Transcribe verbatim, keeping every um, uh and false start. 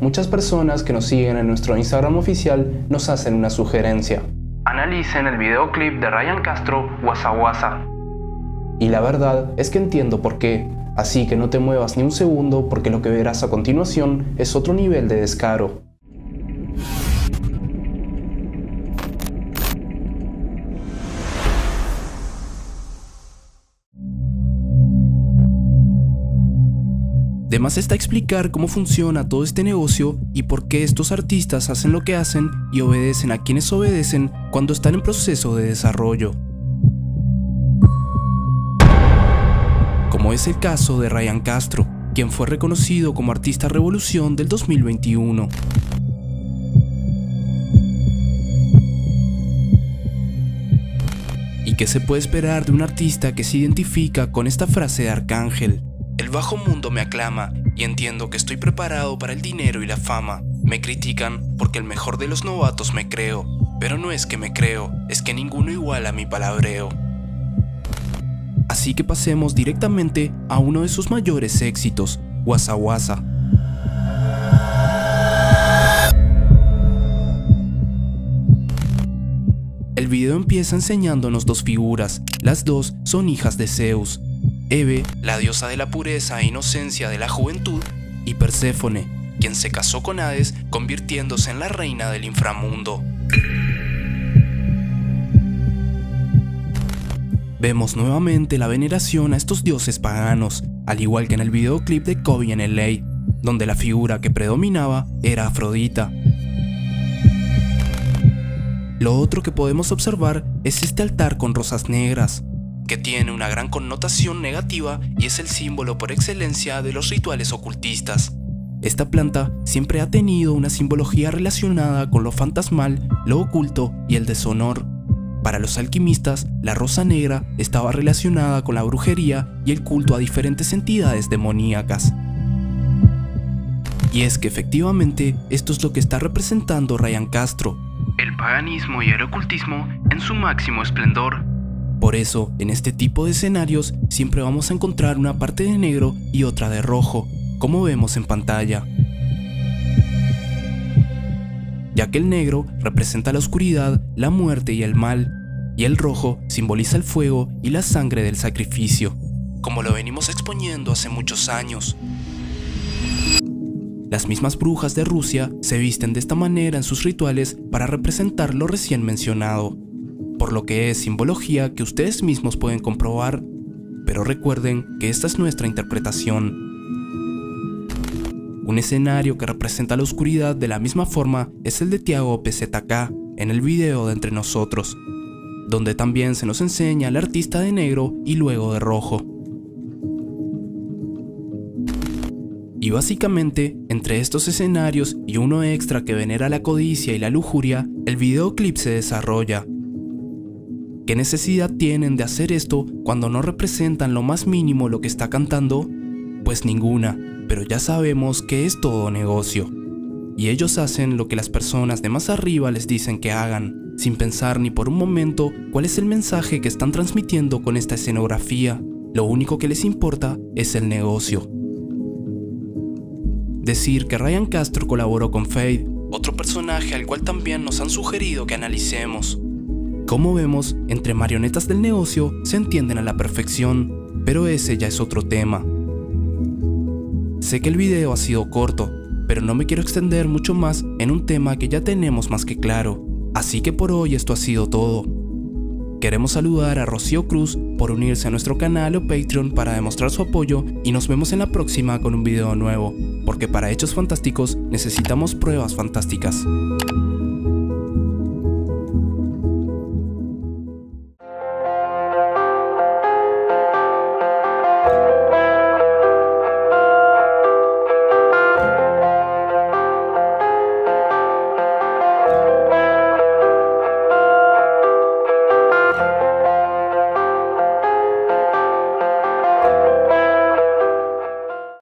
Muchas personas que nos siguen en nuestro Instagram oficial nos hacen una sugerencia. Analicen el videoclip de Ryan Castro, Wasa Wasa. Y la verdad es que entiendo por qué, así que no te muevas ni un segundo porque lo que verás a continuación es otro nivel de descaro. De más está explicar cómo funciona todo este negocio y por qué estos artistas hacen lo que hacen y obedecen a quienes obedecen cuando están en proceso de desarrollo. Como es el caso de Ryan Castro, quien fue reconocido como Artista Revolución del dos mil veintiuno. ¿Y qué se puede esperar de un artista que se identifica con esta frase de Arcángel? El bajo mundo me aclama y entiendo que estoy preparado para el dinero y la fama. Me critican porque el mejor de los novatos me creo, pero no es que me creo, es que ninguno iguala mi palabreo. Así que pasemos directamente a uno de sus mayores éxitos, Wasa Wasa. El video empieza enseñándonos dos figuras, las dos son hijas de Zeus. Eve, la diosa de la pureza e inocencia de la juventud, y Perséfone, quien se casó con Hades convirtiéndose en la reina del inframundo. Vemos nuevamente la veneración a estos dioses paganos, al igual que en el videoclip de Kobe en L A, donde la figura que predominaba era Afrodita. Lo otro que podemos observar es este altar con rosas negras, que tiene una gran connotación negativa y es el símbolo por excelencia de los rituales ocultistas. Esta planta siempre ha tenido una simbología relacionada con lo fantasmal, lo oculto y el deshonor. Para los alquimistas, la rosa negra estaba relacionada con la brujería y el culto a diferentes entidades demoníacas. Y es que efectivamente esto es lo que está representando Ryan Castro, el paganismo y el ocultismo en su máximo esplendor. Por eso, en este tipo de escenarios, siempre vamos a encontrar una parte de negro y otra de rojo, como vemos en pantalla. Ya que el negro representa la oscuridad, la muerte y el mal, y el rojo simboliza el fuego y la sangre del sacrificio, como lo venimos exponiendo hace muchos años. Las mismas brujas de Rusia se visten de esta manera en sus rituales para representar lo recién mencionado, por lo que es simbología que ustedes mismos pueden comprobar, pero recuerden que esta es nuestra interpretación. Un escenario que representa la oscuridad de la misma forma es el de Thiago P Z K en el video de Entre Nosotros, donde también se nos enseña al artista de negro y luego de rojo. Y básicamente, entre estos escenarios y uno extra que venera la codicia y la lujuria, el videoclip se desarrolla. ¿Qué necesidad tienen de hacer esto cuando no representan lo más mínimo lo que está cantando? Pues ninguna, pero ya sabemos que es todo negocio. Y ellos hacen lo que las personas de más arriba les dicen que hagan, sin pensar ni por un momento cuál es el mensaje que están transmitiendo con esta escenografía. Lo único que les importa es el negocio. Decir que Ryan Castro colaboró con Fade, otro personaje al cual también nos han sugerido que analicemos. Como vemos, entre marionetas del negocio se entienden a la perfección, pero ese ya es otro tema. Sé que el video ha sido corto, pero no me quiero extender mucho más en un tema que ya tenemos más que claro, así que por hoy esto ha sido todo. Queremos saludar a Rocío Cruz por unirse a nuestro canal o Patreon para demostrar su apoyo y nos vemos en la próxima con un video nuevo, porque para hechos fantásticos necesitamos pruebas fantásticas.